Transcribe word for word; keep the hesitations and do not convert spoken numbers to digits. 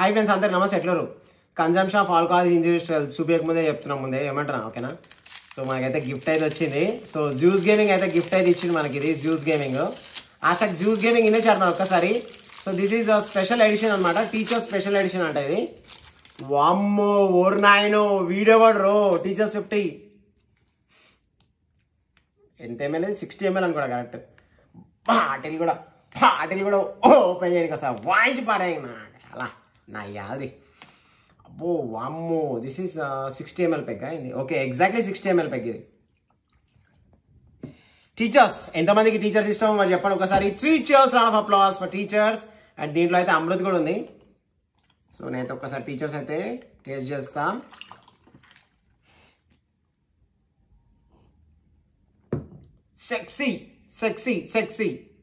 Hi friends, andar namaste etlaru. Consumption of alcohol industrial subject munde cheptunam munde emantaru okay na. So manakaithe gift ayi vachindi. So Zeus Gaming aithe gift ayi ichindi manaki idi Zeus Gaming. Hashtag Zeus Gaming inne chadna okasari. So this is a special edition anamata. Teacher special edition anta idi. Vammo ornaino video vadro Teachers fifty. Ente ml sixty M L anukoda correct. Patil kuda patil kuda open cheyani kasa vaanchi padayina ala. Nayadi. Oh, one more. This is uh, sixty M L peg. Hai? Okay, exactly sixty M L peg. Teachers. Entamani teacher system. Three cheers, round of applause for teachers. And deen lo aithe amrut kuda undi. So, nenu okasari teachers aithe taste chestam. Sexy, sexy, sexy.